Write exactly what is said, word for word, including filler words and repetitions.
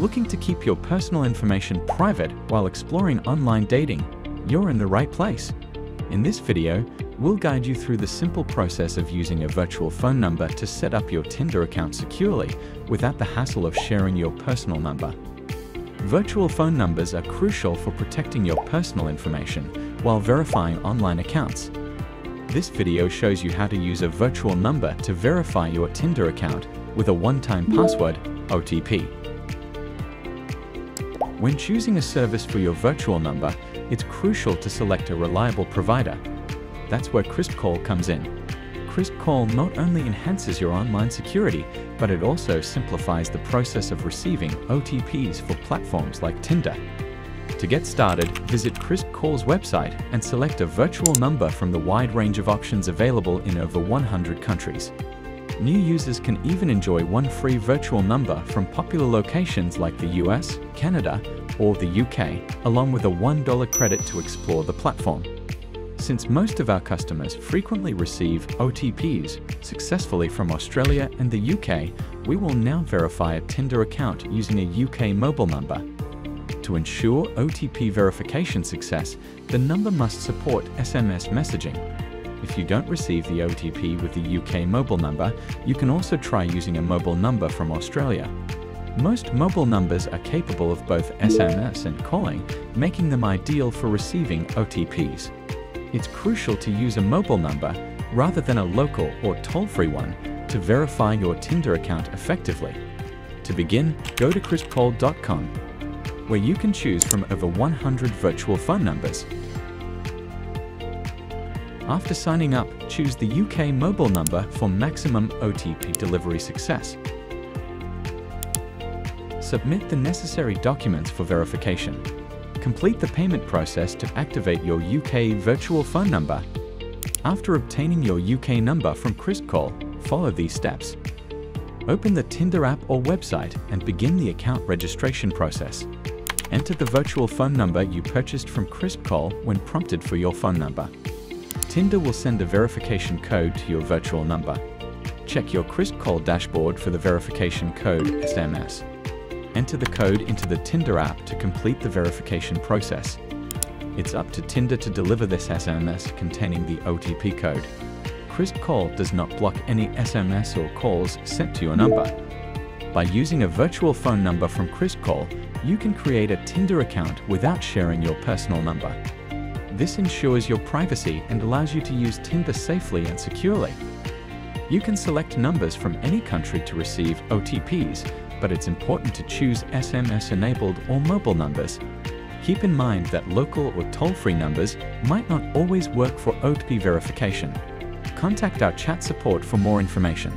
Looking to keep your personal information private while exploring online dating? You're in the right place. In this video, we'll guide you through the simple process of using a virtual phone number to set up your Tinder account securely without the hassle of sharing your personal number. Virtual phone numbers are crucial for protecting your personal information while verifying online accounts. This video shows you how to use a virtual number to verify your Tinder account with a one-time password, O T P. When choosing a service for your virtual number, it's crucial to select a reliable provider. That's where KrispCall comes in. KrispCall not only enhances your online security, but it also simplifies the process of receiving O T Ps for platforms like Tinder. To get started, visit KrispCall's website and select a virtual number from the wide range of options available in over one hundred countries. New users can even enjoy one free virtual number from popular locations like the U S, Canada, or the U K, along with a one dollar credit to explore the platform. Since most of our customers frequently receive O T Ps successfully from Australia and the U K, we will now verify a Tinder account using a U K mobile number. To ensure O T P verification success, the number must support S M S messaging. If you don't receive the O T P with the U K mobile number, you can also try using a mobile number from Australia. Most mobile numbers are capable of both S M S and calling, making them ideal for receiving O T Ps. It's crucial to use a mobile number, rather than a local or toll-free one, to verify your Tinder account effectively. To begin, go to krispcall dot com, where you can choose from over one hundred virtual phone numbers. After signing up, choose the U K mobile number for maximum O T P delivery success. Submit the necessary documents for verification. Complete the payment process to activate your U K virtual phone number. After obtaining your U K number from KrispCall, follow these steps. Open the Tinder app or website and begin the account registration process. Enter the virtual phone number you purchased from KrispCall when prompted for your phone number. Tinder will send a verification code to your virtual number. Check your KrispCall dashboard for the verification code S M S. Enter the code into the Tinder app to complete the verification process. It's up to Tinder to deliver this S M S containing the O T P code. KrispCall does not block any S M S or calls sent to your number. By using a virtual phone number from KrispCall, you can create a Tinder account without sharing your personal number. This ensures your privacy and allows you to use Tinder safely and securely. You can select numbers from any country to receive O T Ps, but it's important to choose S M S-enabled or mobile numbers. Keep in mind that local or toll-free numbers might not always work for O T P verification. Contact our chat support for more information.